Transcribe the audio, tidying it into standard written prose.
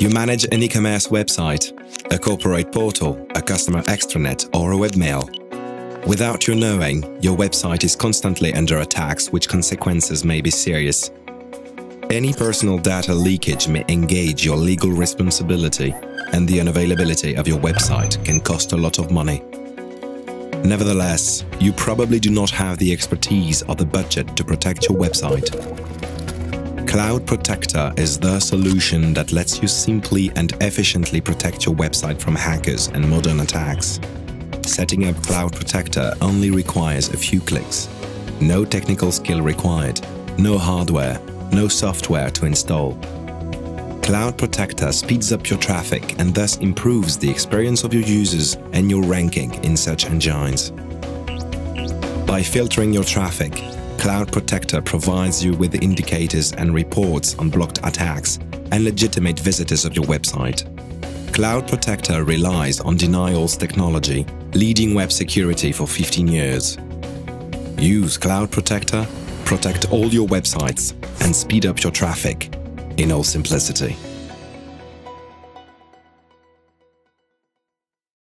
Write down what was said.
You manage an e-commerce website, a corporate portal, a customer extranet, or a webmail. Without you knowing, your website is constantly under attacks, which consequences may be serious. Any personal data leakage may engage your legal responsibility, and the unavailability of your website can cost a lot of money. Nevertheless, you probably do not have the expertise or the budget to protect your website. Cloud Protector is the solution that lets you simply and efficiently protect your website from hackers and modern attacks. Setting up Cloud Protector only requires a few clicks. No technical skill required, no hardware, no software to install. Cloud Protector speeds up your traffic and thus improves the experience of your users and your ranking in search engines. By filtering your traffic, Cloud Protector provides you with indicators and reports on blocked attacks and legitimate visitors of your website. Cloud Protector relies on Denials technology, leading web security for 15 years. Use Cloud Protector, protect all your websites, and speed up your traffic in all simplicity.